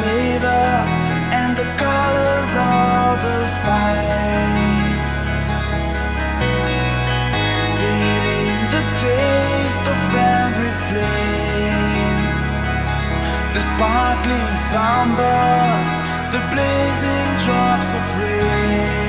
flavor and the colors, all the spice, feeling the taste of every flame, the sparkling sunburst, the blazing drops of rain.